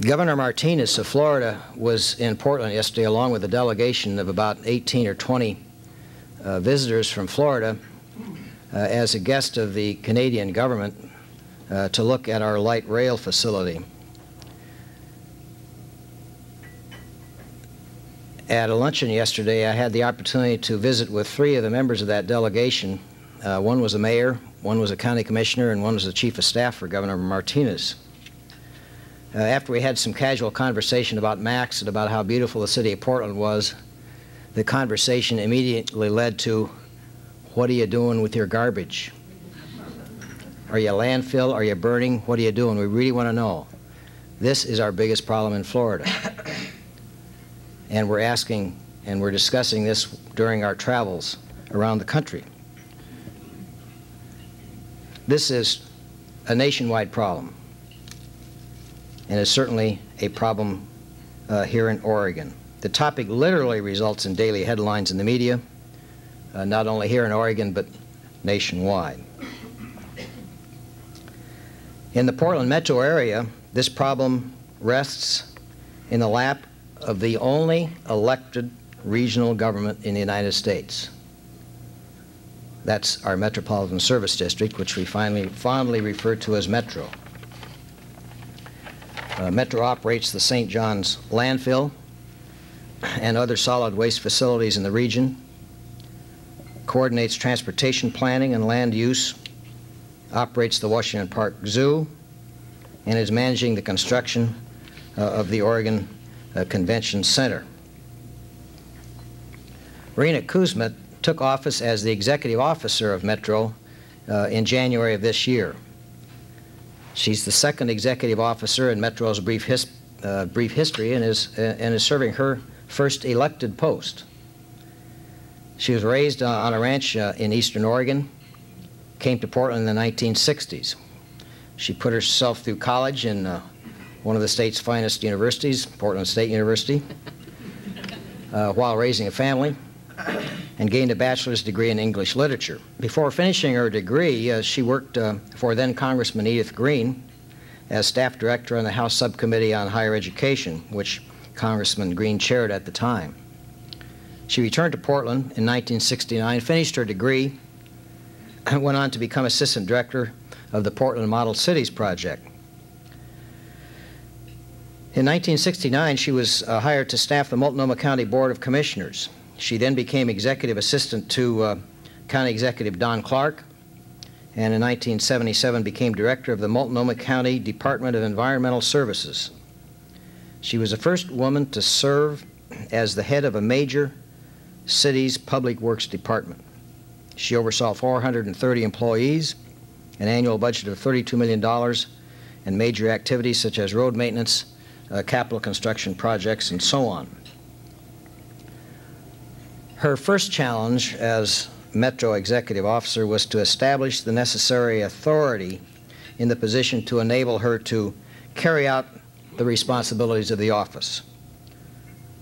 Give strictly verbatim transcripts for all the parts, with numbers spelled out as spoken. Governor Martinez of Florida was in Portland yesterday along with a delegation of about eighteen or twenty uh, visitors from Florida uh, as a guest of the Canadian government uh, to look at our light rail facility. At a luncheon yesterday, I had the opportunity to visit with three of the members of that delegation. Uh, one was a mayor, one was a county commissioner, and one was the chief of staff for Governor Martinez. Uh, after we had some casual conversation about MAX and about how beautiful the city of Portland was, the conversation immediately led to, what are you doing with your garbage? Are you landfill? Are you burning? What are you doing? We really want to know. This is our biggest problem in Florida. And we're asking and we're discussing this during our travels around the country. This is a nationwide problem. And it's certainly a problem uh, here in Oregon. The topic literally results in daily headlines in the media, uh, not only here in Oregon, but nationwide. In the Portland metro area, this problem rests in the lap of the only elected regional government in the United States. That's our Metropolitan Service District, which we finally, fondly refer to as Metro. Uh, Metro operates the Saint John's Landfill and other solid waste facilities in the region, coordinates transportation planning and land use, operates the Washington Park Zoo, and is managing the construction uh, of the Oregon uh, Convention Center. Rena Cusma took office as the executive officer of Metro uh, in January of this year. She's the second executive officer in Metro's brief, his, uh, brief history and is, uh, and is serving her first elected post. She was raised uh, on a ranch uh, in Eastern Oregon, came to Portland in the nineteen sixties. She put herself through college in uh, one of the state's finest universities, Portland State University, uh, while raising a family, and gained a bachelor's degree in English literature. Before finishing her degree, uh, she worked uh, for then Congressman Edith Green as staff director on the House Subcommittee on Higher Education, which Congressman Green chaired at the time. She returned to Portland in nineteen sixty-nine, finished her degree, and went on to become assistant director of the Portland Model Cities Project. In nineteen sixty-nine, she was uh, hired to staff the Multnomah County Board of Commissioners. She then became executive assistant to uh, County Executive Don Clark, and in nineteen seventy-seven became director of the Multnomah County Department of Environmental Services. She was the first woman to serve as the head of a major city's public works department. She oversaw four hundred thirty employees, an annual budget of thirty-two million dollars, and major activities such as road maintenance, uh, capital construction projects, and so on. Her first challenge as Metro executive officer was to establish the necessary authority in the position to enable her to carry out the responsibilities of the office.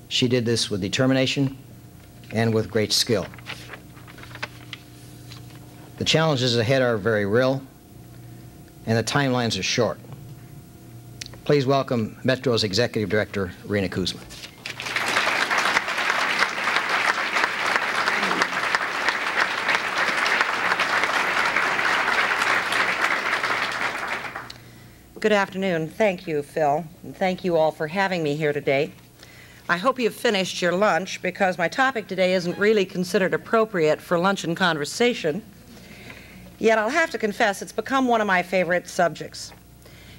She did this with determination and with great skill. The challenges ahead are very real, and the timelines are short. Please welcome Metro's executive director, Rena Cusma. Good afternoon. Thank you, Phil, and thank you all for having me here today. I hope you've finished your lunch, because my topic today isn't really considered appropriate for luncheon conversation, yet I'll have to confess it's become one of my favorite subjects.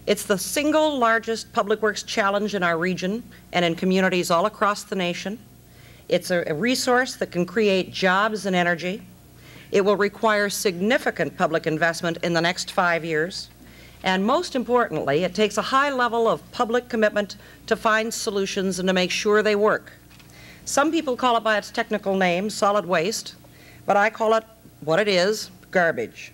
It's the single largest public works challenge in our region and in communities all across the nation. It's a, a resource that can create jobs and energy. It will require significant public investment in the next five years. And most importantly, it takes a high level of public commitment to find solutions and to make sure they work. Some people call it by its technical name, solid waste, but I call it what it is, garbage.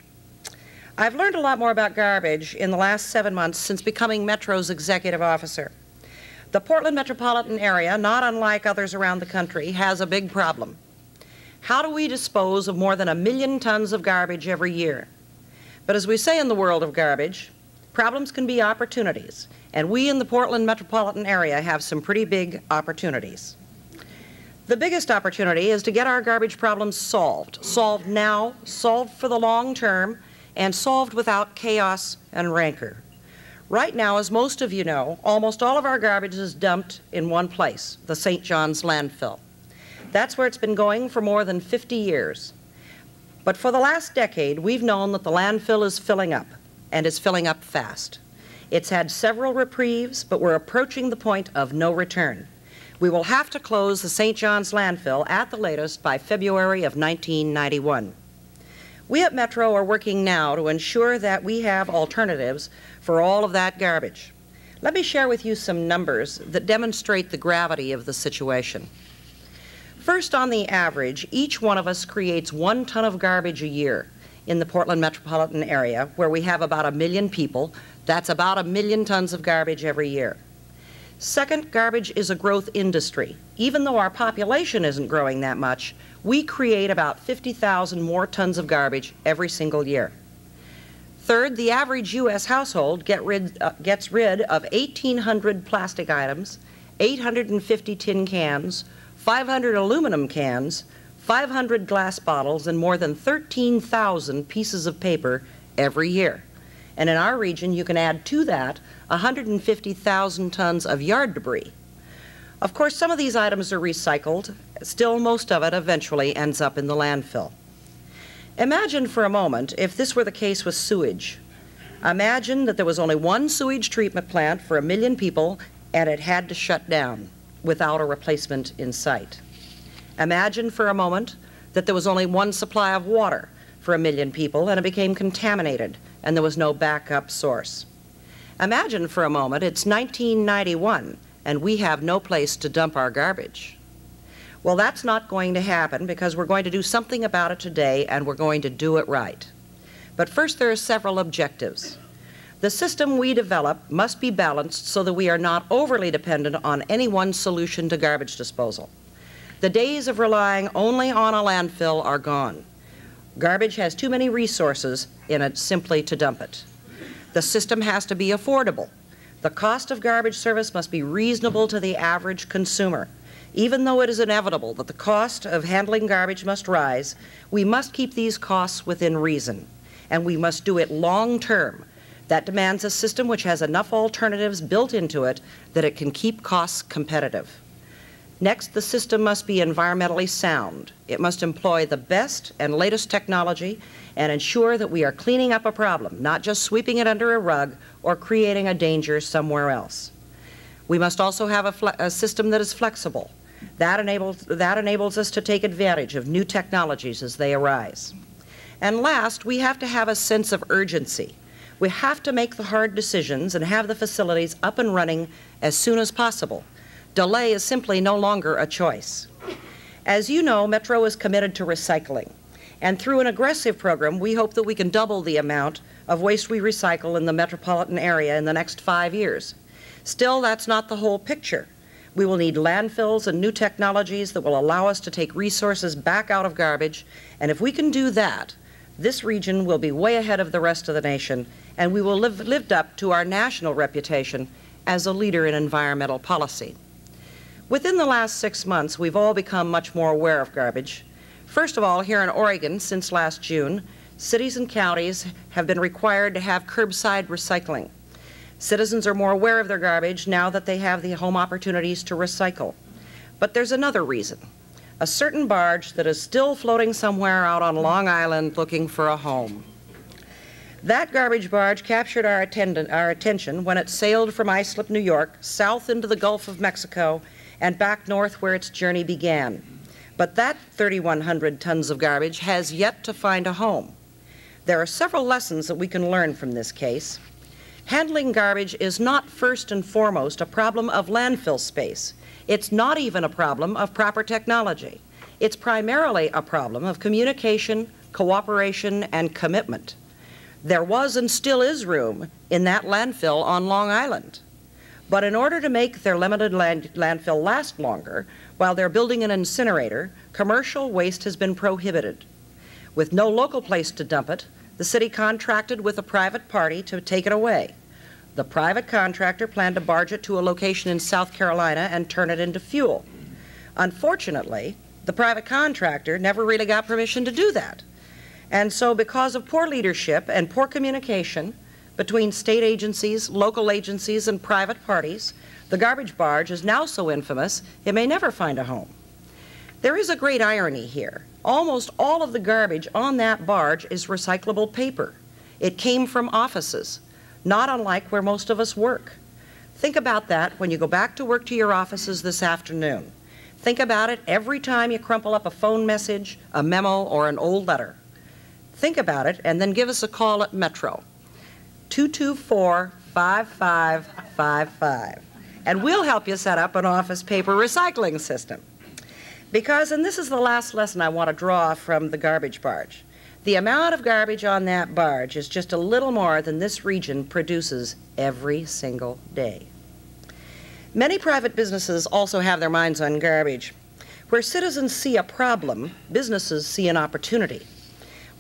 I've learned a lot more about garbage in the last seven months since becoming Metro's executive officer. The Portland metropolitan area, not unlike others around the country, has a big problem. How do we dispose of more than a million tons of garbage every year? But as we say in the world of garbage, Problems can be opportunities, and we in the Portland metropolitan area have some pretty big opportunities. The biggest opportunity is to get our garbage problems solved, solved now, solved for the long term, and solved without chaos and rancor. Right now, as most of you know, almost all of our garbage is dumped in one place, the Saint John's Landfill. That's where it's been going for more than fifty years. But for the last decade, we've known that the landfill is filling up, and is filling up fast. It's had several reprieves, but we're approaching the point of no return. We will have to close the Saint John's Landfill at the latest by February of nineteen ninety-one. We at Metro are working now to ensure that we have alternatives for all of that garbage. Let me share with you some numbers that demonstrate the gravity of the situation. First, on the average, each one of us creates one ton of garbage a year in the Portland metropolitan area, where we have about a million people. That's about a million tons of garbage every year. Second, garbage is a growth industry. Even though our population isn't growing that much, we create about fifty thousand more tons of garbage every single year. Third, the average U S household get rid, uh, gets rid of eighteen hundred plastic items, eight hundred fifty tin cans, five hundred aluminum cans, five hundred glass bottles, and more than thirteen thousand pieces of paper every year. And in our region, you can add to that one hundred fifty thousand tons of yard debris. Of course, some of these items are recycled. Still, most of it eventually ends up in the landfill. Imagine for a moment if this were the case with sewage. Imagine that there was only one sewage treatment plant for a million people, and it had to shut down without a replacement in sight. Imagine for a moment that there was only one supply of water for a million people, and it became contaminated, and there was no backup source. Imagine for a moment it's nineteen ninety-one, and we have no place to dump our garbage. Well, that's not going to happen, because we're going to do something about it today, and we're going to do it right. But first, there are several objectives. The system we develop must be balanced so that we are not overly dependent on any one solution to garbage disposal. The days of relying only on a landfill are gone. Garbage has too many resources in it simply to dump it. The system has to be affordable. The cost of garbage service must be reasonable to the average consumer. Even though it is inevitable that the cost of handling garbage must rise, we must keep these costs within reason, and we must do it long term. That demands a system which has enough alternatives built into it that it can keep costs competitive. Next, the system must be environmentally sound. It must employ the best and latest technology and ensure that we are cleaning up a problem, not just sweeping it under a rug or creating a danger somewhere else. We must also have a, a system that is flexible. That enables, that enables us to take advantage of new technologies as they arise. And last, we have to have a sense of urgency. We have to make the hard decisions and have the facilities up and running as soon as possible. Delay is simply no longer a choice. As you know, Metro is committed to recycling, and through an aggressive program, we hope that we can double the amount of waste we recycle in the metropolitan area in the next five years. Still, that's not the whole picture. We will need landfills and new technologies that will allow us to take resources back out of garbage, and if we can do that, this region will be way ahead of the rest of the nation, and we will live lived up to our national reputation as a leader in environmental policy. Within the last six months, we've all become much more aware of garbage. First of all, here in Oregon, since last June, cities and counties have been required to have curbside recycling. Citizens are more aware of their garbage now that they have the home opportunities to recycle. But there's another reason: a certain barge that is still floating somewhere out on Long Island looking for a home. That garbage barge captured our, our attention when it sailed from Islip, New York, south into the Gulf of Mexico, and back north where its journey began. But that thirty-one hundred tons of garbage has yet to find a home. There are several lessons that we can learn from this case. Handling garbage is not first and foremost a problem of landfill space. It's not even a problem of proper technology. It's primarily a problem of communication, cooperation, and commitment. There was and still is room in that landfill on Long Island. But in order to make their limited land landfill last longer, while they're building an incinerator, commercial waste has been prohibited. With no local place to dump it, the city contracted with a private party to take it away. The private contractor planned to barge it to a location in South Carolina and turn it into fuel. Unfortunately, the private contractor never really got permission to do that. And so because of poor leadership and poor communication between state agencies, local agencies, and private parties, the garbage barge is now so infamous it may never find a home. There is a great irony here. Almost all of the garbage on that barge is recyclable paper. It came from offices, not unlike where most of us work. Think about that when you go back to work to your offices this afternoon. Think about it every time you crumple up a phone message, a memo, or an old letter. Think about it and then give us a call at Metro, two two four, five five five five, and we'll help you set up an office paper recycling system. Because, and this is the last lesson I want to draw from the garbage barge, the amount of garbage on that barge is just a little more than this region produces every single day. Many private businesses also have their minds on garbage. Where citizens see a problem, businesses see an opportunity.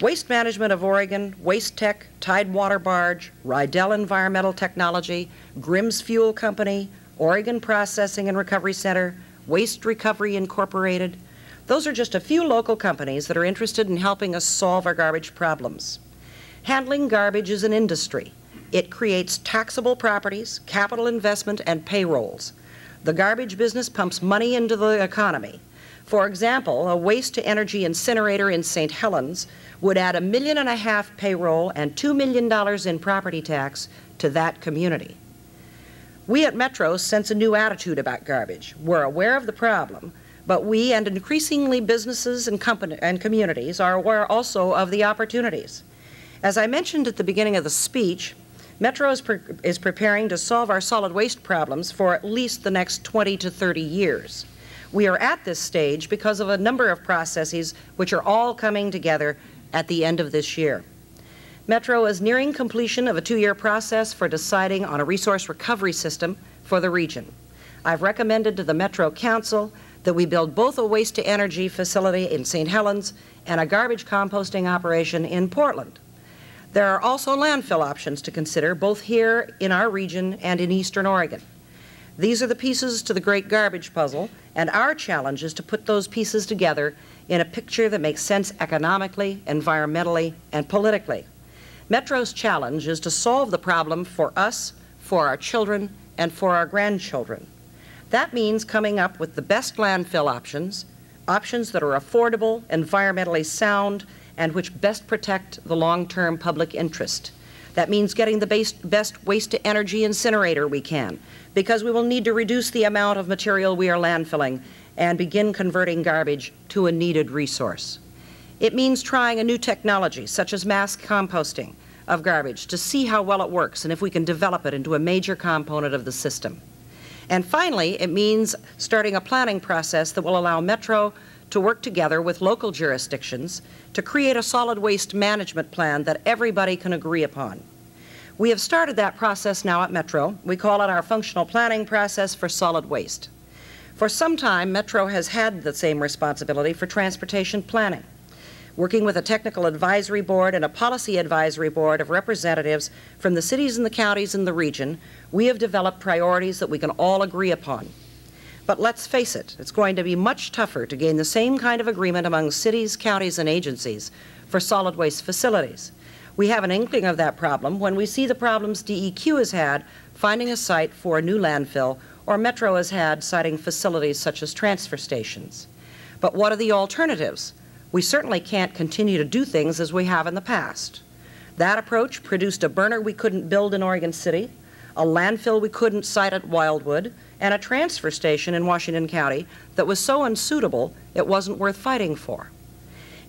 Waste Management of Oregon, Waste Tech, Tidewater Barge, Rydell Environmental Technology, Grimm's Fuel Company, Oregon Processing and Recovery Center, Waste Recovery Incorporated. Those are just a few local companies that are interested in helping us solve our garbage problems. Handling garbage is an industry. It creates taxable properties, capital investment, and payrolls. The garbage business pumps money into the economy. For example, a waste-to-energy incinerator in Saint Helens would add a million and a half payroll and two million dollars in property tax to that community. We at Metro sense a new attitude about garbage. We're aware of the problem, but we and increasingly businesses and, company, and communities are aware also of the opportunities. As I mentioned at the beginning of the speech, Metro is, pre is preparing to solve our solid waste problems for at least the next twenty to thirty years. We are at this stage because of a number of processes which are all coming together at the end of this year. Metro is nearing completion of a two-year process for deciding on a resource recovery system for the region. I've recommended to the Metro Council that we build both a waste-to-energy facility in Saint Helens and a garbage composting operation in Portland. There are also landfill options to consider, both here in our region and in Eastern Oregon. These are the pieces to the great garbage puzzle, and our challenge is to put those pieces together in a picture that makes sense economically, environmentally, and politically. Metro's challenge is to solve the problem for us, for our children, and for our grandchildren. That means coming up with the best landfill options, options that are affordable, environmentally sound, and which best protect the long-term public interest. That means getting the best, best waste-to-energy incinerator we can, because we will need to reduce the amount of material we are landfilling and begin converting garbage to a needed resource. It means trying a new technology, such as mass composting of garbage, to see how well it works and if we can develop it into a major component of the system. And finally, it means starting a planning process that will allow Metro to work together with local jurisdictions to create a solid waste management plan that everybody can agree upon. We have started that process now at Metro. We call it our functional planning process for solid waste. For some time, Metro has had the same responsibility for transportation planning, working with a technical advisory board and a policy advisory board of representatives from the cities and the counties in the region. We have developed priorities that we can all agree upon. But let's face it, it's going to be much tougher to gain the same kind of agreement among cities, counties, and agencies for solid waste facilities. We have an inkling of that problem when we see the problems D E Q has had finding a site for a new landfill, or Metro has had citing facilities such as transfer stations. But what are the alternatives? We certainly can't continue to do things as we have in the past. That approach produced a burner we couldn't build in Oregon City, a landfill we couldn't site at Wildwood, and a transfer station in Washington County that was so unsuitable it wasn't worth fighting for.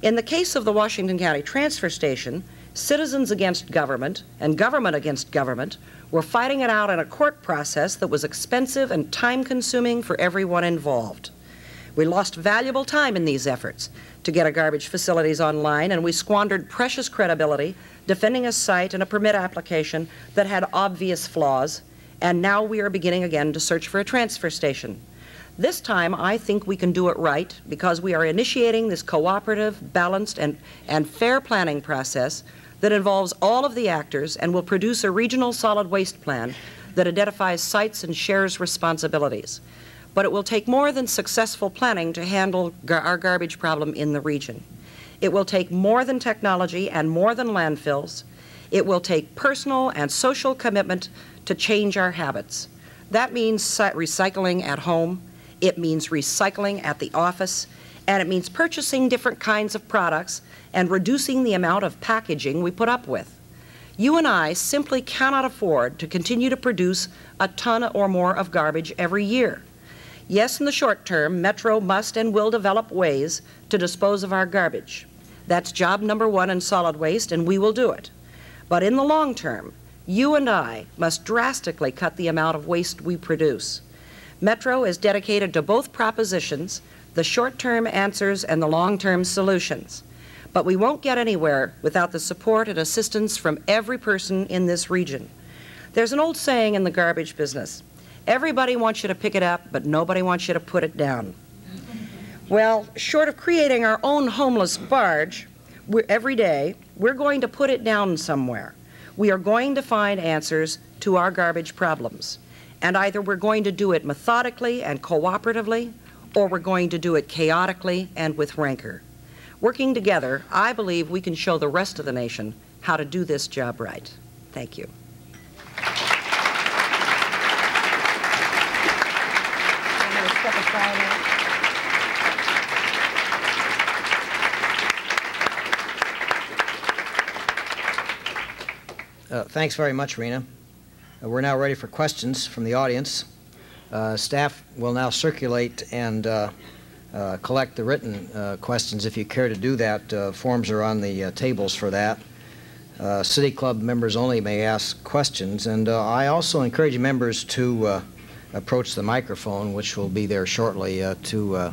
In the case of the Washington County transfer station, citizens against government and government against government were fighting it out in a court process that was expensive and time-consuming for everyone involved. We lost valuable time in these efforts to get our garbage facilities online, and we squandered precious credibility defending a site and a permit application that had obvious flaws, and now we are beginning again to search for a transfer station. This time, I think we can do it right because we are initiating this cooperative, balanced, and, and fair planning process that involves all of the actors and will produce a regional solid waste plan that identifies sites and shares responsibilities. But it will take more than successful planning to handle gar- our garbage problem in the region. It will take more than technology and more than landfills. It will take personal and social commitment to change our habits. That means recycling at home, it means recycling at the office, and it means purchasing different kinds of products and reducing the amount of packaging we put up with. You and I simply cannot afford to continue to produce a ton or more of garbage every year. Yes, in the short term, Metro must and will develop ways to dispose of our garbage. That's job number one in solid waste, and we will do it. But in the long term, you and I must drastically cut the amount of waste we produce. Metro is dedicated to both propositions, the short-term answers and the long-term solutions. But we won't get anywhere without the support and assistance from every person in this region. There's an old saying in the garbage business, everybody wants you to pick it up, but nobody wants you to put it down. Well, short of creating our own homeless barge we're, every day, we're going to put it down somewhere. We are going to find answers to our garbage problems. And either we're going to do it methodically and cooperatively, or we're going to do it chaotically and with rancor. Working together, I believe we can show the rest of the nation how to do this job right. Thank you. Uh, thanks very much, Rena. Uh, we're now ready for questions from the audience. Uh, staff will now circulate and uh, uh, collect the written uh, questions if you care to do that. Uh, forms are on the uh, tables for that. Uh, City Club members only may ask questions, and uh, I also encourage members to uh, approach the microphone, which will be there shortly, uh, to uh,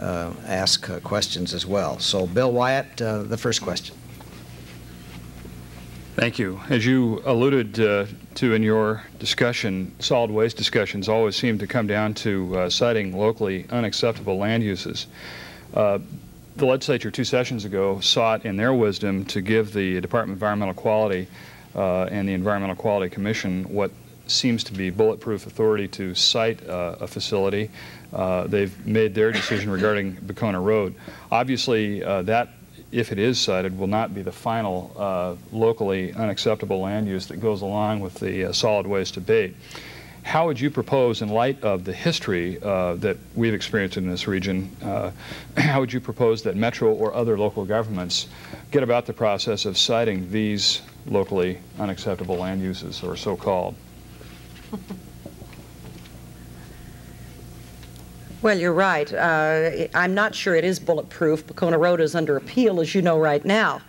uh, ask uh, questions as well. So, Bill Wyatt, uh, the first question. Thank you. As you alluded uh, to in your discussion, solid waste discussions always seem to come down to uh, citing locally unacceptable land uses. Uh, the legislature two sessions ago sought, in their wisdom, to give the Department of Environmental Quality uh, and the Environmental Quality Commission what seems to be bulletproof authority to cite uh, a facility. Uh, they've made their decision regarding Bacona Road. Obviously, uh, that, if it is cited, will not be the final uh, locally unacceptable land use that goes along with the uh, solid waste debate. How would you propose, in light of the history uh, that we've experienced in this region, uh, how would you propose that Metro or other local governments get about the process of citing these locally unacceptable land uses, or so-called? Well, you're right. Uh, I'm not sure it is bulletproof. Bacona Road is under appeal, as you know, right now.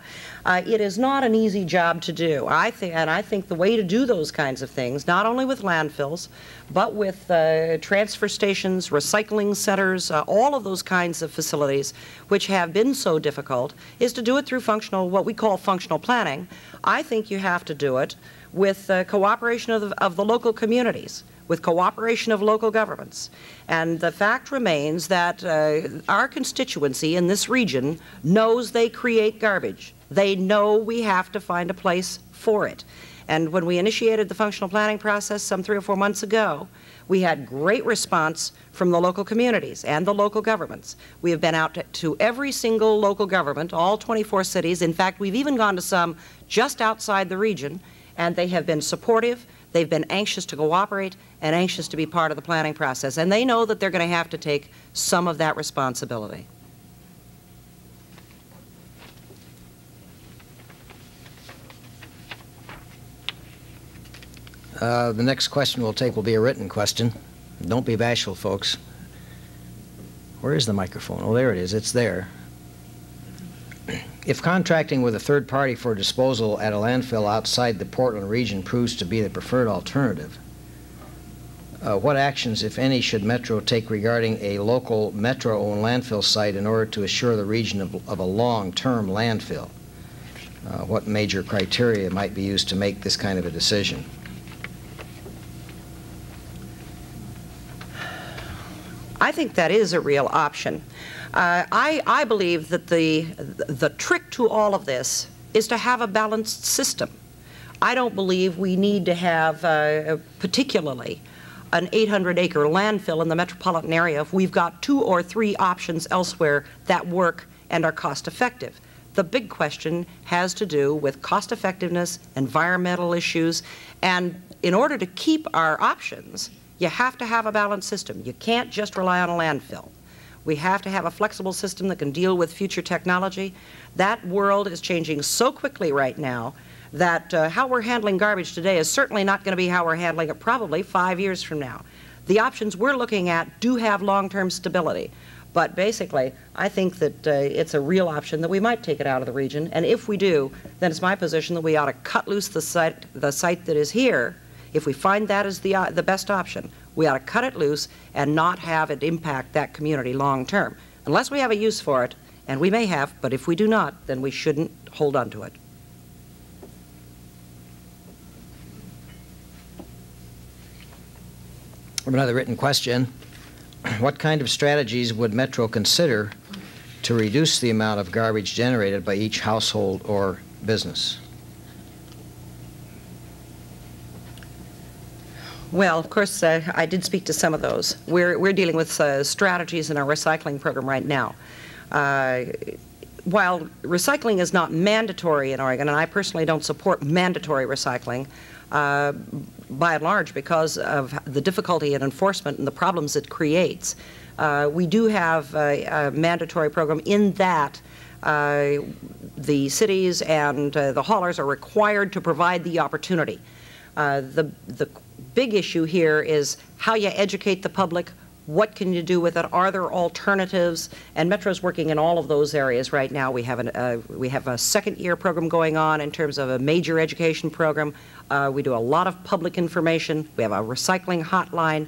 Uh, it is not an easy job to do. I think, and I think the way to do those kinds of things, not only with landfills, but with uh, transfer stations, recycling centers, uh, all of those kinds of facilities, which have been so difficult, is to do it through functional, what we call functional planning. I think you have to do it with uh, cooperation of the, of the local communities, with cooperation of local governments. And the fact remains that uh, our constituency in this region knows they create garbage. They know we have to find a place for it. And when we initiated the functional planning process some three or four months ago, we had great response from the local communities and the local governments. We have been out to, to every single local government, all twenty-four cities. In fact, we've even gone to some just outside the region, and they have been supportive. They've been anxious to cooperate and anxious to be part of the planning process. And they know that they're going to have to take some of that responsibility. Uh, the next question we'll take will be a written question. Don't be bashful, folks. Where is the microphone? Oh, there it is. It's there. If contracting with a third party for disposal at a landfill outside the Portland region proves to be the preferred alternative, uh, what actions, if any, should Metro take regarding a local Metro-owned landfill site in order to assure the region of, of a long-term landfill? Uh, what major criteria might be used to make this kind of a decision? I think that is a real option. Uh, I, I believe that the, the trick to all of this is to have a balanced system. I don't believe we need to have uh, particularly an eight hundred acre landfill in the metropolitan area if we've got two or three options elsewhere that work and are cost effective. The big question has to do with cost effectiveness, environmental issues, and in order to keep our options, you have to have a balanced system. You can't just rely on a landfill. We have to have a flexible system that can deal with future technology. That world is changing so quickly right now that uh, how we're handling garbage today is certainly not going to be how we're handling it probably five years from now. The options we're looking at do have long-term stability. But basically, I think that uh, it's a real option that we might take it out of the region. And if we do, then it's my position that we ought to cut loose the site, the site that is here. If we find that is the, uh, the best option, we ought to cut it loose and not have it impact that community long term. Unless we have a use for it, and we may have, but if we do not, then we shouldn't hold on to it. Another written question. What kind of strategies would Metro consider to reduce the amount of garbage generated by each household or business? Well, of course, uh, I did speak to some of those. We're, we're dealing with uh, strategies in our recycling program right now. Uh, while recycling is not mandatory in Oregon, and I personally don't support mandatory recycling, Uh, by and large because of the difficulty in enforcement and the problems it creates. Uh, we do have a, a mandatory program in that uh, the cities and uh, the haulers are required to provide the opportunity. Uh, the, the big issue here is how you educate the public, what can you do with it, are there alternatives, and Metro's working in all of those areas right now. We have, an, uh, we have a second year program going on in terms of a major education program. Uh, we do a lot of public information. We have a recycling hotline,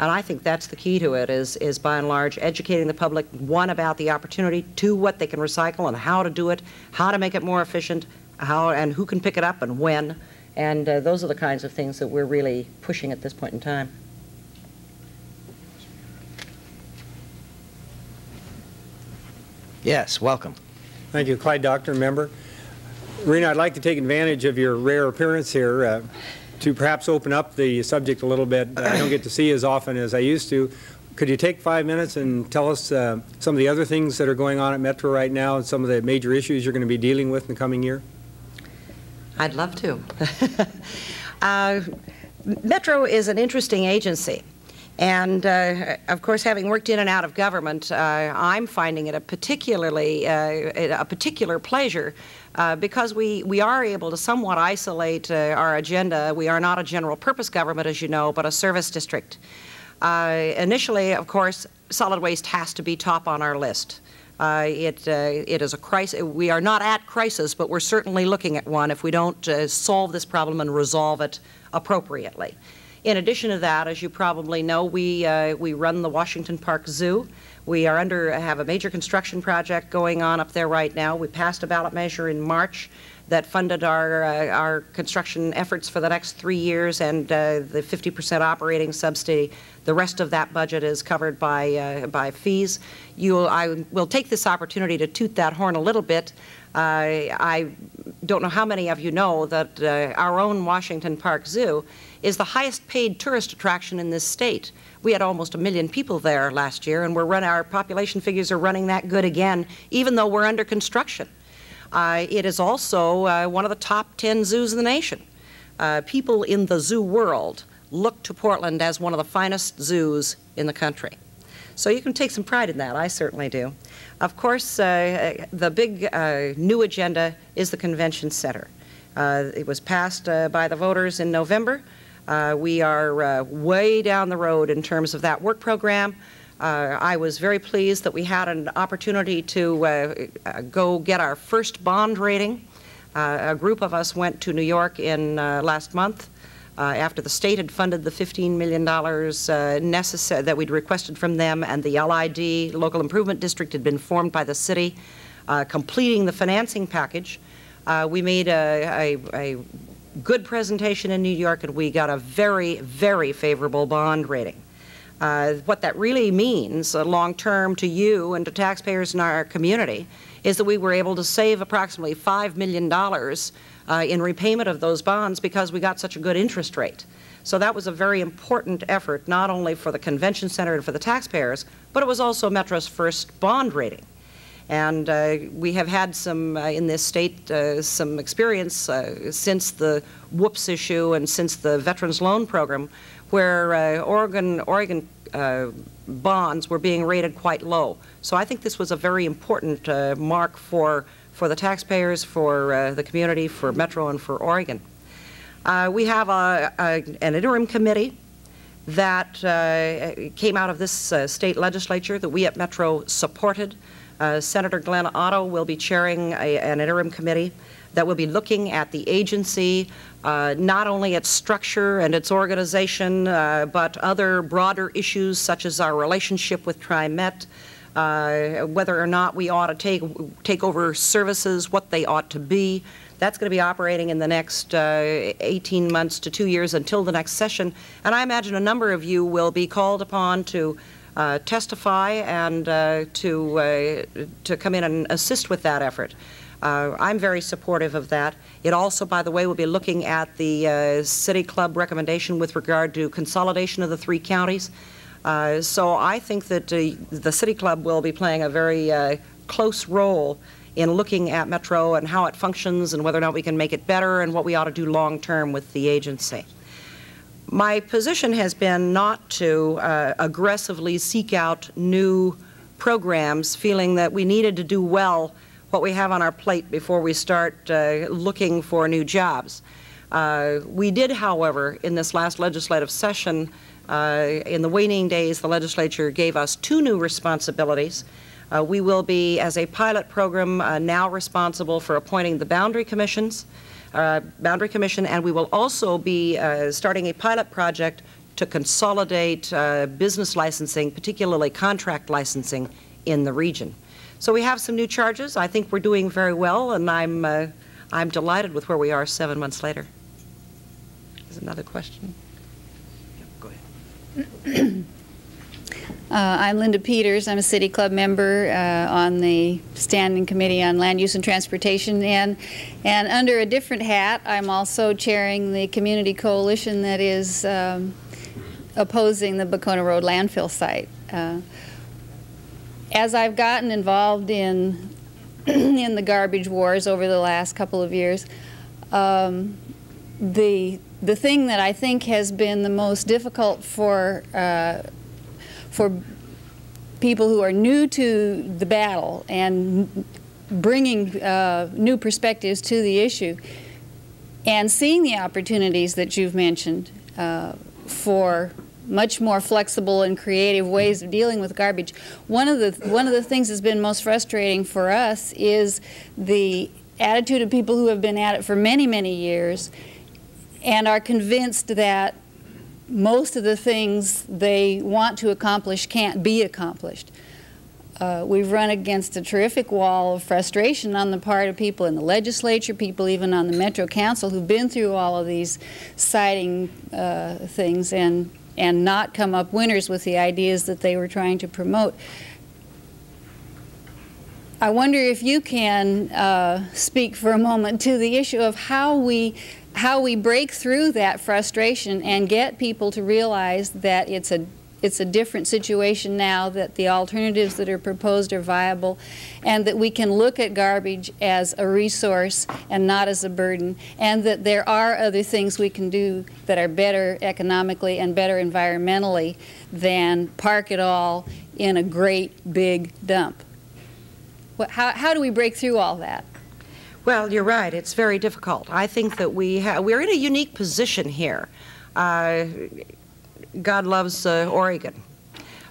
and I think that's the key to it is, is by and large educating the public, one, about the opportunity, two, what they can recycle and how to do it, how to make it more efficient, how and who can pick it up and when, and uh, those are the kinds of things that we're really pushing at this point in time. Yes, welcome. Thank you. Clyde Docter, member. Rena, I'd like to take advantage of your rare appearance here uh, to perhaps open up the subject a little bit. I don't get to see you as often as I used to. Could you take five minutes and tell us uh, some of the other things that are going on at Metro right now and some of the major issues you're going to be dealing with in the coming year? I'd love to. uh, Metro is an interesting agency. And, uh, of course, having worked in and out of government, uh, I'm finding it a particularly, uh, a particular pleasure uh, because we, we are able to somewhat isolate uh, our agenda. We are not a general purpose government, as you know, but a service district. Uh, initially, of course, solid waste has to be top on our list. Uh, it, uh, it is a crisis. We are not at crisis, but we're certainly looking at one if we don't uh, solve this problem and resolve it appropriately. In addition to that, as you probably know, we, uh, we run the Washington Park Zoo. We are under, have a major construction project going on up there right now. We passed a ballot measure in March that funded our, uh, our construction efforts for the next three years and uh, the fifty percent operating subsidy. The rest of that budget is covered by, uh, by fees. You'll, I will take this opportunity to toot that horn a little bit. Uh, I don't know how many of you know that uh, our own Washington Park Zoo is the highest paid tourist attraction in this state. We had almost a million people there last year, and we're run, our population figures are running that good again, even though we're under construction. Uh, it is also uh, one of the top ten zoos in the nation. Uh, people in the zoo world look to Portland as one of the finest zoos in the country. So you can take some pride in that. I certainly do. Of course, uh, the big uh, new agenda is the convention center. Uh, it was passed uh, by the voters in November. Uh, we are uh, way down the road in terms of that work program. Uh, I was very pleased that we had an opportunity to uh, uh, go get our first bond rating. Uh, a group of us went to New York in uh, last month uh, after the state had funded the fifteen million dollars uh, that we'd requested from them, and the L I D, Local Improvement District, had been formed by the city, uh, completing the financing package. Uh, we made a, a, a good presentation in New York, and we got a very, very favorable bond rating. Uh, what that really means uh, long term to you and to taxpayers in our community is that we were able to save approximately five million dollars uh, in repayment of those bonds because we got such a good interest rate. So that was a very important effort, not only for the convention center and for the taxpayers, but it was also Metro's first bond rating. And uh, we have had some, uh, in this state, uh, some experience uh, since the WHOOPS issue and since the Veterans Loan Program, where uh, Oregon, Oregon uh, bonds were being rated quite low. So I think this was a very important uh, mark for, for the taxpayers, for uh, the community, for Metro, and for Oregon. Uh, we have a, a, an interim committee that uh, came out of this uh, state legislature that we at Metro supported. Uh, Senator Glenn Otto will be chairing a, an interim committee that will be looking at the agency, uh, not only its structure and its organization, uh, but other broader issues such as our relationship with TriMet, uh, whether or not we ought to take, take over services, what they ought to be. That's going to be operating in the next uh, eighteen months to two years until the next session. And I imagine a number of you will be called upon to uh, testify and uh, to, uh, to come in and assist with that effort. Uh, I'm very supportive of that. It also, by the way, will be looking at the uh, City Club recommendation with regard to consolidation of the three counties. Uh, so I think that uh, the City Club will be playing a very uh, close role in looking at Metro and how it functions and whether or not we can make it better and what we ought to do long term with the agency. My position has been not to uh, aggressively seek out new programs, feeling that we needed to do well what we have on our plate before we start uh, looking for new jobs. Uh, we did, however, in this last legislative session, uh, in the waning days, the legislature gave us two new responsibilities. Uh, we will be, as a pilot program, uh, now responsible for appointing the boundary commissions, uh, boundary commission, and we will also be uh, starting a pilot project to consolidate uh, business licensing, particularly contract licensing, in the region. So we have some new charges. I think we're doing very well, and I'm uh, I'm delighted with where we are seven months later. There's another question. Yeah, go ahead. Uh, I'm Linda Peters. I'm a City Club member uh, on the Standing Committee on Land Use and Transportation, and and under a different hat, I'm also chairing the community coalition that is um, opposing the Bacona Road landfill site. Uh, as I've gotten involved in in the garbage wars over the last couple of years, um, the the thing that I think has been the most difficult for uh, for people who are new to the battle and bringing uh, new perspectives to the issue and seeing the opportunities that you've mentioned uh, for much more flexible and creative ways of dealing with garbage. One of the, one of the things that's been most frustrating for us is the attitude of people who have been at it for many, many years and are convinced that most of the things they want to accomplish can't be accomplished. Uh, we've run against a terrific wall of frustration on the part of people in the legislature, people even on the Metro Council who've been through all of these siting uh, things and, and not come up winners with the ideas that they were trying to promote. I wonder if you can uh, speak for a moment to the issue of how we how we break through that frustration and get people to realize that it's a, it's a different situation now, that the alternatives that are proposed are viable, and that we can look at garbage as a resource and not as a burden, and that there are other things we can do that are better economically and better environmentally than park it all in a great big dump. What, how, how do we break through all that? Well, you're right. It's very difficult. I think that we ha we're in a unique position here. Uh, God loves uh, Oregon,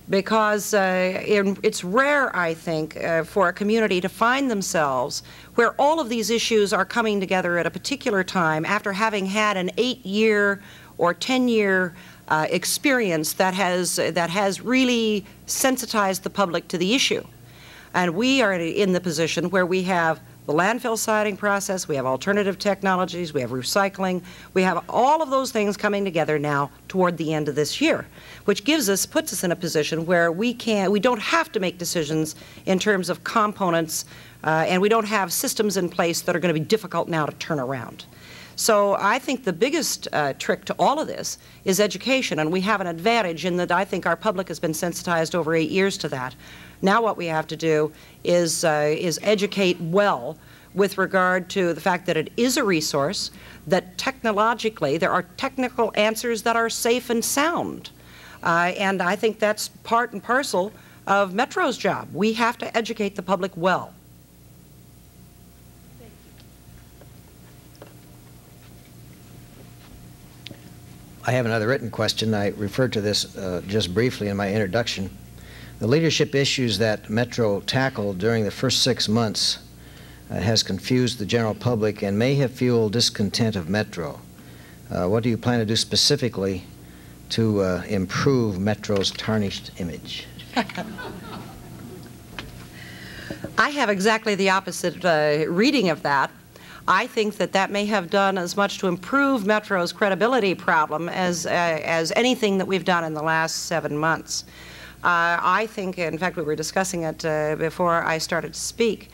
because uh, in, it's rare, I think, uh, for a community to find themselves where all of these issues are coming together at a particular time after having had an eight-year or ten-year uh, experience that has that has really sensitized the public to the issue. And we are in the position where we have the landfill siting process, we have alternative technologies, we have recycling, we have all of those things coming together now toward the end of this year, which gives us, puts us in a position where we can, we don't have to make decisions in terms of components Uh, and we don't have systems in place that are going to be difficult now to turn around. So I think the biggest uh, trick to all of this is education, and we have an advantage in that I think our public has been sensitized over eight years to that. Now what we have to do is, uh, is educate well with regard to the fact that it is a resource, that technologically there are technical answers that are safe and sound. Uh, and I think that's part and parcel of Metro's job. We have to educate the public well. I have another written question. I referred to this uh, just briefly in my introduction. The leadership issues that Metro tackled during the first six months uh, has confused the general public and may have fueled discontent of Metro. Uh, what do you plan to do specifically to uh, improve Metro's tarnished image? I have exactly the opposite uh, reading of that. I think that that may have done as much to improve Metro's credibility problem as, uh, as anything that we've done in the last seven months. Uh, I think, in fact, we were discussing it uh, before I started to speak.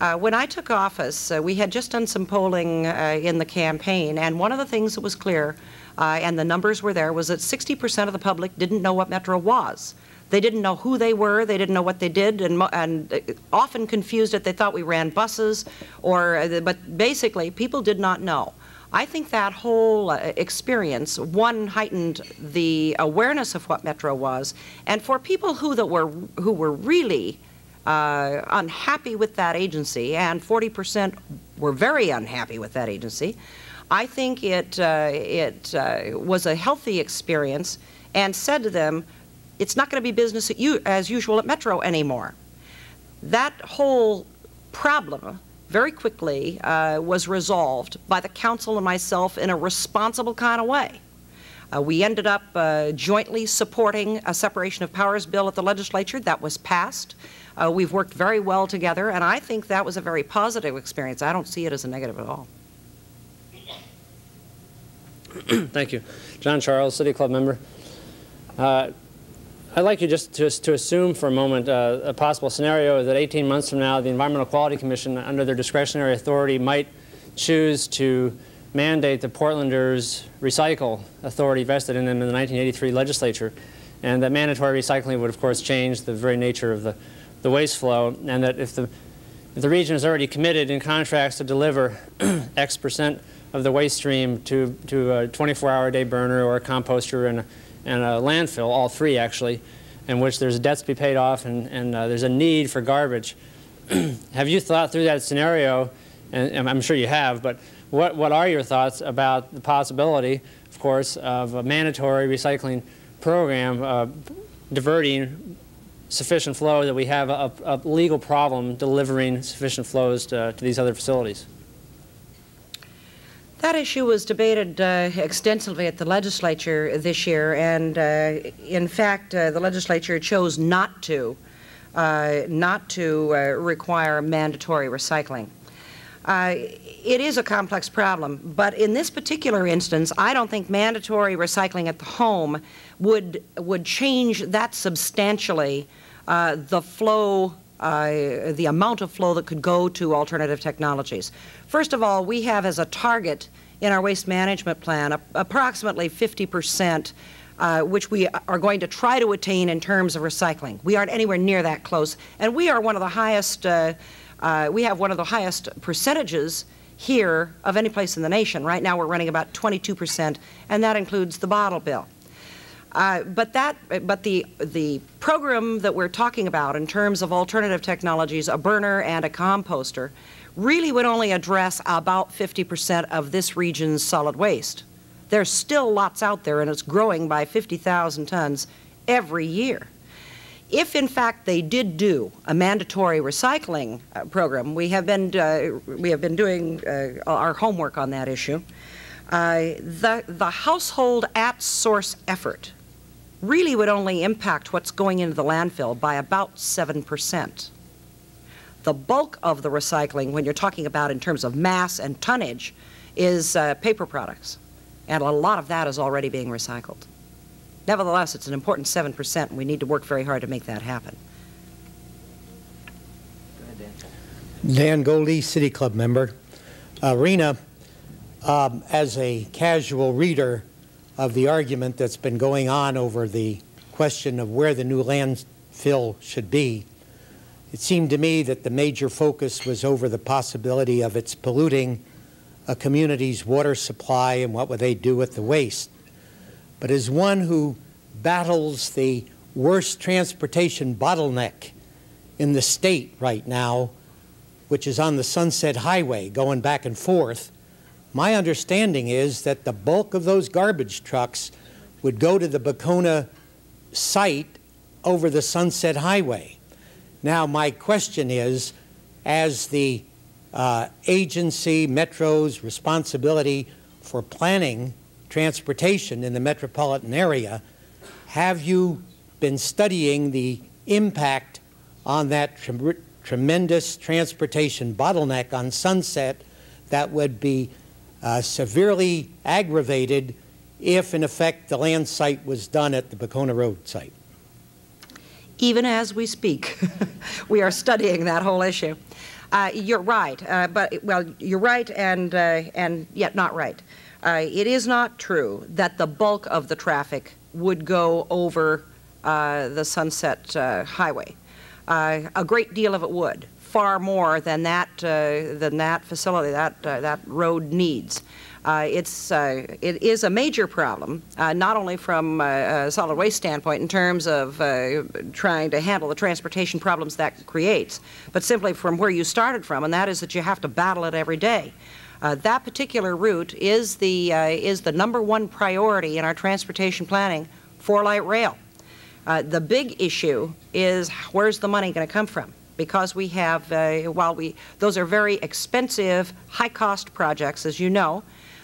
Uh, when I took office, uh, we had just done some polling uh, in the campaign, and one of the things that was clear, uh, and the numbers were there, was that sixty percent of the public didn't know what Metro was. They didn't know who they were, they didn't know what they did, and, and often confused it. They thought we ran buses, or, but basically people did not know. I think that whole experience, one, heightened the awareness of what Metro was, and for people who, that were, who were really uh, unhappy with that agency, and forty percent were very unhappy with that agency, I think it, uh, it uh, was a healthy experience and said to them, it's not going to be business at you, as usual at Metro anymore. That whole problem very quickly uh, was resolved by the council and myself in a responsible kind of way. Uh, we ended up uh, jointly supporting a separation of powers bill at the legislature that was passed. Uh, we've worked very well together, and I think that was a very positive experience. I don't see it as a negative at all. Thank you. John Charles, City Club member. Uh, I'd like you just to, to assume for a moment uh, a possible scenario that eighteen months from now the Environmental Quality Commission, under their discretionary authority, might choose to mandate the Portlanders' recycle authority vested in them in the nineteen eighty-three legislature, and that mandatory recycling would, of course, change the very nature of the, the waste flow, and that if the, if the region is already committed in contracts to deliver X percent of the waste stream to, to a twenty-four hour a day burner or a composter and a, and a landfill, all three actually, in which there's debts to be paid off and, and uh, there's a need for garbage. Have you thought through that scenario? And, and I'm sure you have, but what, what are your thoughts about the possibility, of course, of a mandatory recycling program uh, diverting sufficient flow that we have a, a legal problem delivering sufficient flows to, to these other facilities? That issue was debated uh, extensively at the legislature this year, and uh, in fact, uh, the legislature chose not to, uh, not to uh, require mandatory recycling. Uh, it is a complex problem, but in this particular instance, I don't think mandatory recycling at the home would would change that substantially. Uh, the flow. Uh, the amount of flow that could go to alternative technologies. First of all, we have as a target in our waste management plan a, approximately fifty percent uh, which we are going to try to attain in terms of recycling. We aren't anywhere near that close, and we are one of the highest, uh, uh, we have one of the highest percentages here of any place in the nation. Right now we're running about twenty-two percent, and that includes the bottle bill. Uh, but that, but the, the program that we're talking about in terms of alternative technologies, a burner and a composter, really would only address about fifty percent of this region's solid waste. There's still lots out there, and it's growing by fifty thousand tons every year. If, in fact, they did do a mandatory recycling uh, program, we have been, uh, we have been doing uh, our homework on that issue. Uh, the, the household at source effort really would only impact what's going into the landfill by about seven percent. The bulk of the recycling, when you're talking about in terms of mass and tonnage, is uh, paper products, and a lot of that is already being recycled. Nevertheless, it's an important seven percent, and we need to work very hard to make that happen. Dan Goldie, City Club member. Uh, Rena, um, as a casual reader of the argument that's been going on over the question of where the new landfill should be, it seemed to me that the major focus was over the possibility of its polluting a community's water supply and what would they do with the waste. But as one who battles the worst transportation bottleneck in the state right now, which is on the Sunset Highway going back and forth, my understanding is that the bulk of those garbage trucks would go to the Bacona site over the Sunset Highway. Now, my question is, as the uh, agency, Metro's responsibility for planning transportation in the metropolitan area, have you been studying the impact on that tr tremendous transportation bottleneck on Sunset that would be uh, severely aggravated if, in effect, the land site was done at the Bacona Road site? Even as we speak, we are studying that whole issue. Uh, you're right, uh, but, well, you're right and, uh, and yet not right. Uh, it is not true that the bulk of the traffic would go over uh, the Sunset uh, Highway. Uh, a great deal of it would, far more than that uh, than that facility, that uh, that road needs. Uh, it's uh, it is a major problem, uh, not only from uh, a solid waste standpoint in terms of uh, trying to handle the transportation problems that creates, but simply from where you started from, and that is that you have to battle it every day. Uh, that particular route is the uh, is the number one priority in our transportation planning for light rail. Uh, the big issue is where's the money going to come from? Because we have, uh, while we, those are very expensive, high-cost projects, as you know.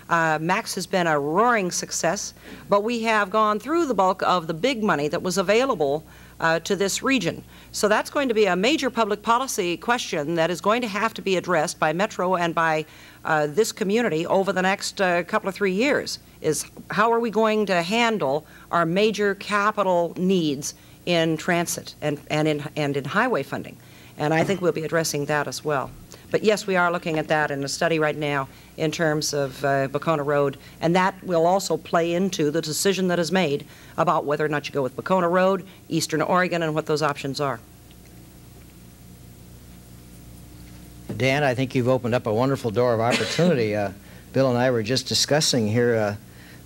Uh, MAX has been a roaring success, but we have gone through the bulk of the big money that was available uh, to this region. So that's going to be a major public policy question that is going to have to be addressed by Metro and by uh, this community over the next uh, couple of three years, is how are we going to handle our major capital needs in transit and, and, in, and in highway funding. And I think we'll be addressing that as well. But yes, we are looking at that in a study right now in terms of uh, Bacona Road, and that will also play into the decision that is made about whether or not you go with Bacona Road, Eastern Oregon, and what those options are. Dan, I think you've opened up a wonderful door of opportunity. uh, Bill and I were just discussing here uh,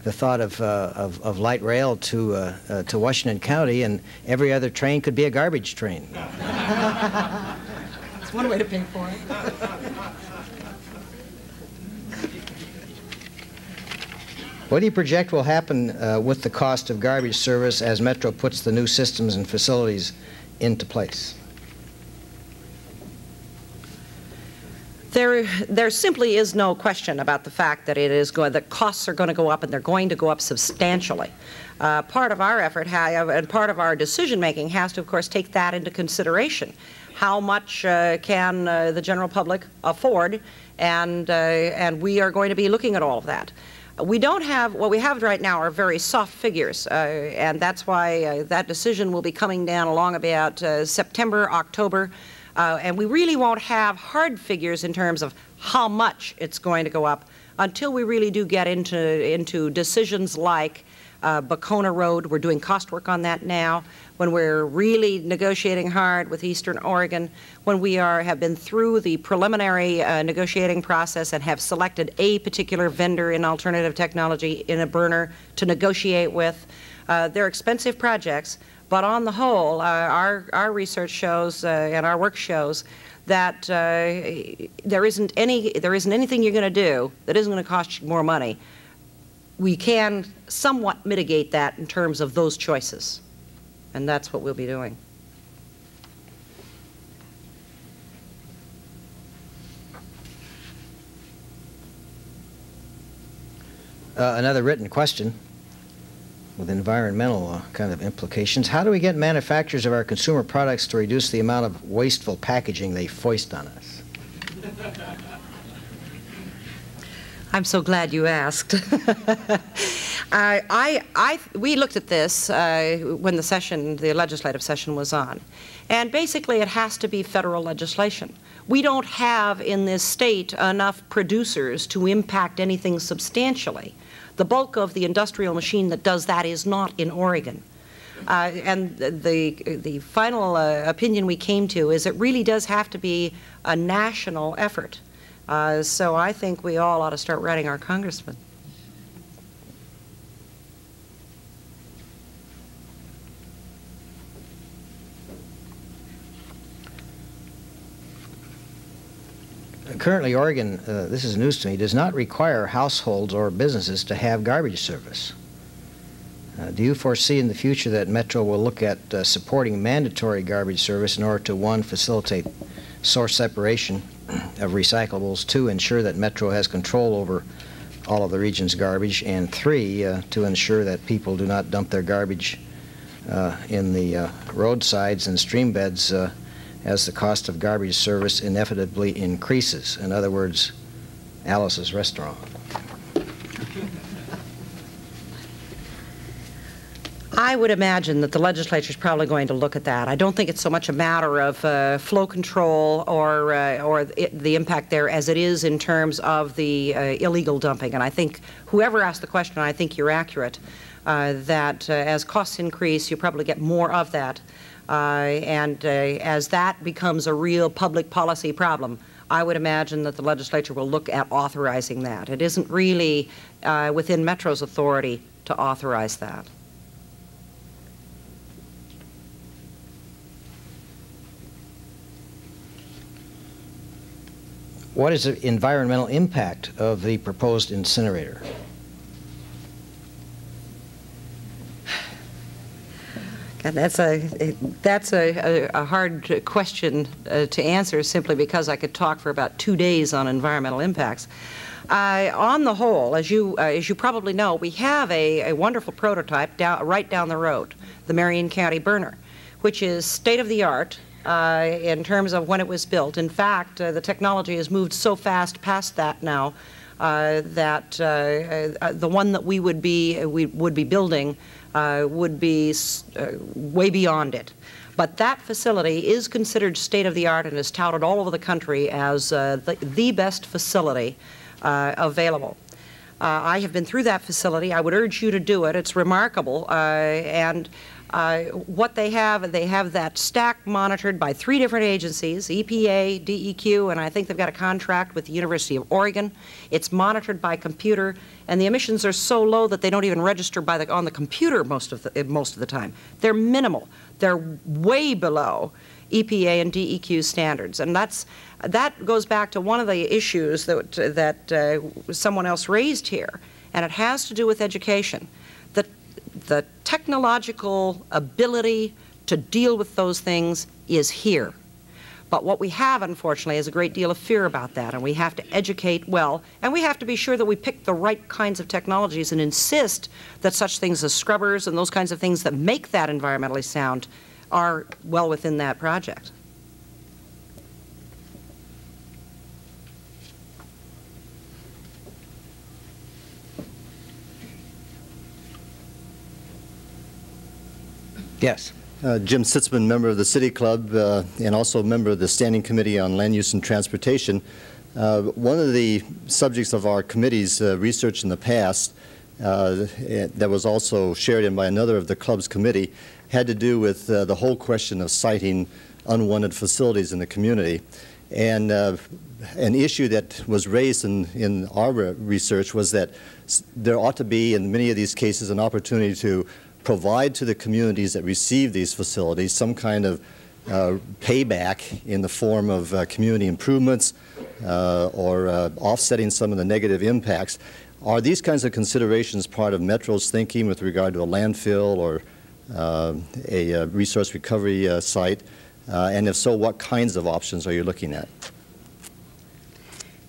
the thought of, uh, of, of light rail to, uh, uh, to Washington County, and every other train could be a garbage train. That's one way to pay for it. What do you project will happen uh, with the cost of garbage service as Metro puts the new systems and facilities into place? There, there simply is no question about the fact that it is going, the costs are going to go up, and they're going to go up substantially. Uh, part of our effort have, and part of our decision-making has to, of course, take that into consideration. How much uh, can uh, the general public afford? And, uh, and we are going to be looking at all of that. We don't have, what we have right now are very soft figures, uh, and that's why uh, that decision will be coming down along about uh, September, October, uh, and we really won't have hard figures in terms of how much it's going to go up until we really do get into, into decisions like uh, Bacona Road. We're doing cost work on that now. When we're really negotiating hard with Eastern Oregon, when we are, have been through the preliminary uh, negotiating process and have selected a particular vendor in alternative technology in a burner to negotiate with. Uh, they're expensive projects, but on the whole, uh, our, our research shows uh, and our work shows that uh, there, isn't any, there isn't anything you're going to do that isn't going to cost you more money. We can somewhat mitigate that in terms of those choices. And that's what we'll be doing. Uh, another written question with environmental uh, kind of implications. How do we get manufacturers of our consumer products to reduce the amount of wasteful packaging they foist on us? I'm so glad you asked. uh, I, I, we looked at this uh, when the session, the legislative session was on, and basically it has to be federal legislation. we don't have in this state enough producers to impact anything substantially. The bulk of the industrial machine that does that is not in Oregon. Uh, and the, the final uh, opinion we came to is it really does have to be a national effort. Uh, so I think we all ought to start writing our congressmen. Currently, Oregon, uh, this is news to me, does not require households or businesses to have garbage service. Uh, do you foresee in the future that Metro will look at uh, supporting mandatory garbage service in order to, one, facilitate source separation of recyclables, two, ensure that Metro has control over all of the region's garbage, and three, uh, to ensure that people do not dump their garbage uh, in the uh, roadsides and stream beds uh, as the cost of garbage service inevitably increases? In other words, Alice's restaurant. I would imagine that the legislature is probably going to look at that. I don't think it's so much a matter of uh, flow control or, uh, or it, the impact there as it is in terms of the uh, illegal dumping. And I think whoever asked the question, I think you're accurate, uh, that uh, as costs increase, you probably get more of that. Uh, and uh, as that becomes a real public policy problem, I would imagine that the legislature will look at authorizing that. It isn't really uh, within Metro's authority to authorize that. What is the environmental impact of the proposed incinerator? God, that's a that's a, a, a hard question uh, to answer simply because I could talk for about two days on environmental impacts. Uh, on the whole, as you uh, as you probably know, we have a, a wonderful prototype down, right down the road, the Marion County burner, which is state of the art uh, in terms of when it was built. In fact, uh, the technology has moved so fast past that now uh, that uh, uh, the one that we would be we would be building. Uh, would be uh, way beyond it. But that facility is considered state-of-the-art and is touted all over the country as uh, the, the best facility uh, available. Uh, I have been through that facility. I would urge you to do it. It's remarkable. Uh, and uh, what they have, they have that stack monitored by three different agencies, E P A, D E Q, and I think they've got a contract with the University of Oregon. It's monitored by computer. And the emissions are so low that they don't even register by the, on the computer most of the, most of the time. They're minimal. They're way below E P A and D E Q standards. And that's, that goes back to one of the issues that, that uh, someone else raised here, and it has to do with education. The, the technological ability to deal with those things is here. But what we have, unfortunately, is a great deal of fear about that, and we have to educate well, and we have to be sure that we pick the right kinds of technologies and insist that such things as scrubbers and those kinds of things that make that environmentally sound are well within that project. Yes. Uh, Jim Sitzman, member of the City Club uh, and also a member of the Standing Committee on Land Use and Transportation. Uh, one of the subjects of our committee's uh, research in the past uh, that was also shared in by another of the club's committee had to do with uh, the whole question of citing unwanted facilities in the community. And uh, an issue that was raised in, in our research was that there ought to be, in many of these cases, an opportunity to provide to the communities that receive these facilities some kind of uh, payback in the form of uh, community improvements uh, or uh, offsetting some of the negative impacts. Are these kinds of considerations part of Metro's thinking with regard to a landfill or uh, a uh, resource recovery uh, site? Uh, and if so, what kinds of options are you looking at?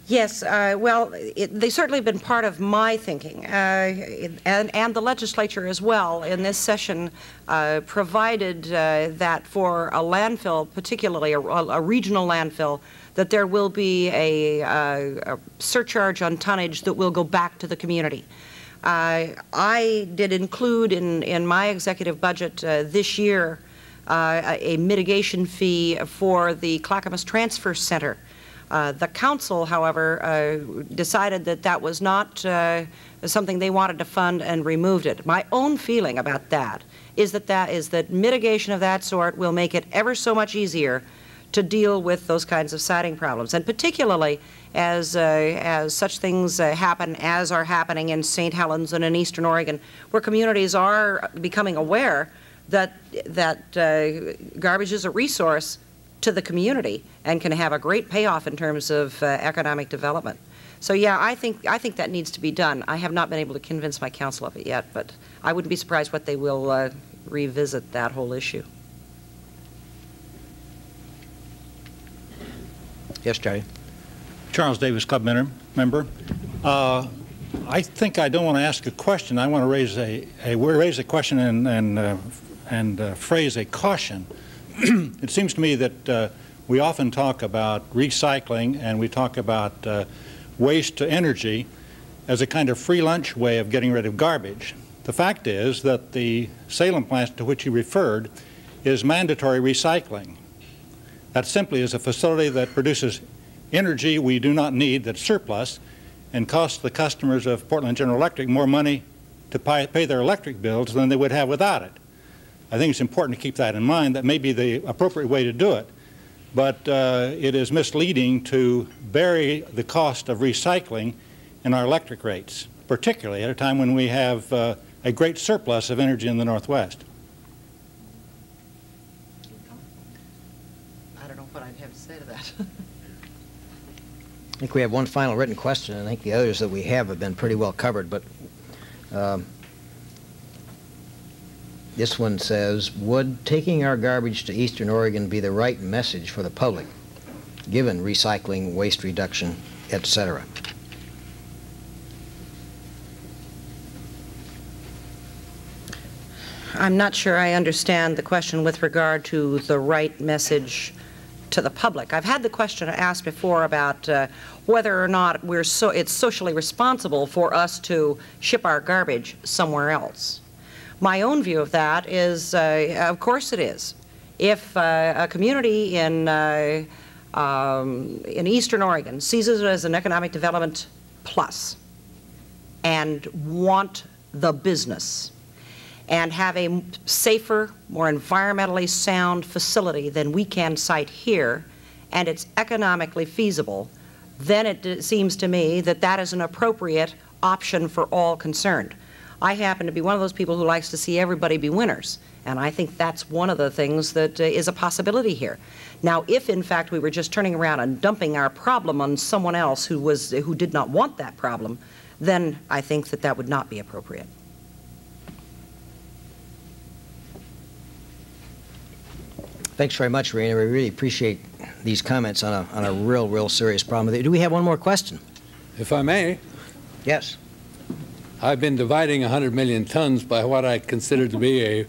Yes, uh, well, it, they've certainly been part of my thinking, uh, and, and the legislature as well in this session uh, provided uh, that for a landfill, particularly a, a regional landfill, that there will be a, a, a surcharge on tonnage that will go back to the community. Uh, I did include in, in my executive budget uh, this year uh, a mitigation fee for the Clackamas Transfer Center Uh, the council, however, uh, decided that that was not uh, something they wanted to fund and removed it. My own feeling about that is that that is that mitigation of that sort will make it ever so much easier to deal with those kinds of siting problems, and particularly as uh, as such things uh, happen, as are happening in Saint Helens and in Eastern Oregon, where communities are becoming aware that that uh, garbage is a resource to the community and can have a great payoff in terms of uh, economic development. So yeah, I think I think that needs to be done. I have not been able to convince my council of it yet, but I wouldn't be surprised what they will uh, revisit that whole issue. Yes, Jerry. Charles Davis, club member. Uh, I think I don't want to ask a question. I want to raise a, a raise a question and and uh, and uh, phrase a caution. It seems to me that uh, we often talk about recycling and we talk about uh, waste to energy as a kind of free lunch way of getting rid of garbage. The fact is that the Salem plant to which you referred is mandatory recycling. That simply is a facility that produces energy we do not need, that's surplus, and costs the customers of Portland General Electric more money to pay their electric bills than they would have without it. I think it's important to keep that in mind. That may be the appropriate way to do it, but uh, it is misleading to bury the cost of recycling in our electric rates, particularly at a time when we have uh, a great surplus of energy in the Northwest. I don't know what I'd have to say to that. I think we have one final written question. I think the others that we have have been pretty well covered, but. Um, This one says, would taking our garbage to Eastern Oregon be the right message for the public, given recycling, waste reduction, et cetera? I'm not sure I understand the question with regard to the right message to the public. I've had the question asked before about uh, whether or not we're so, it's socially responsible for us to ship our garbage somewhere else. My own view of that is, uh, of course it is. If uh, a community in, uh, um, in Eastern Oregon sees it as an economic development plus and want the business and have a safer, more environmentally sound facility than we can site here, and it's economically feasible, then it seems to me that that is an appropriate option for all concerned. I happen to be one of those people who likes to see everybody be winners, and I think that's one of the things that uh, is a possibility here. Now, if in fact we were just turning around and dumping our problem on someone else who was who did not want that problem, then I think that that would not be appropriate. Thanks very much, Rena. We really appreciate these comments on a on a real, real serious problem. Do we have one more question? If I may. Yes. I've been dividing one hundred million tons by what I consider to be a,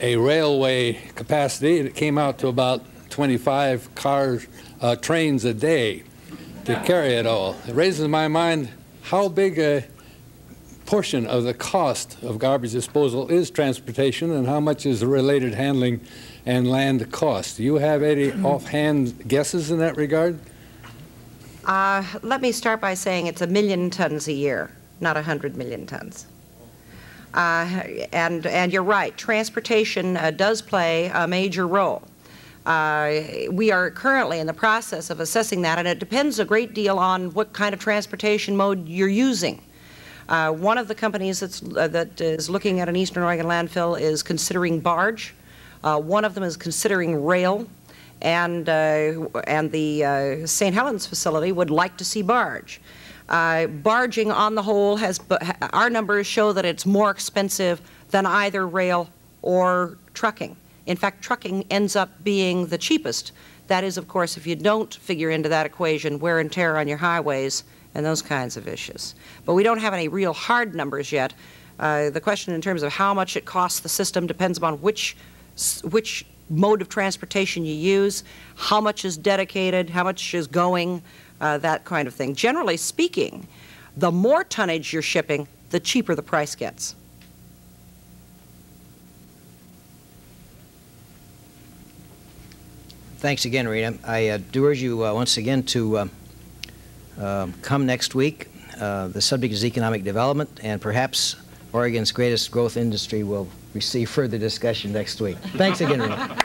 a railway capacity. It came out to about twenty-five cars, uh, trains a day to carry it all. It raises my mind how big a portion of the cost of garbage disposal is transportation and how much is the related handling and land cost. Do you have any offhand guesses in that regard? Uh, let me start by saying it's a million tons a year, not one hundred million tons. Uh, and, and you're right, transportation uh, does play a major role. Uh, we are currently in the process of assessing that, and it depends a great deal on what kind of transportation mode you're using. Uh, one of the companies that's, uh, that is looking at an Eastern Oregon landfill is considering barge. Uh, one of them is considering rail, and, uh, and the uh, Saint Helens facility would like to see barge. Uh, barging on the whole has, our numbers show that it's more expensive than either rail or trucking. In fact, trucking ends up being the cheapest. That is, of course, if you don't figure into that equation wear and tear on your highways and those kinds of issues. But we don't have any real hard numbers yet. Uh, the question in terms of how much it costs the system depends upon which, which mode of transportation you use, how much is dedicated, how much is going, Uh, that kind of thing. Generally speaking, the more tonnage you're shipping, the cheaper the price gets. thanks again, Rena. I uh, do urge you uh, once again to uh, uh, come next week. Uh, the subject is economic development, and perhaps Oregon's greatest growth industry will receive further discussion next week. Thanks again, Rena.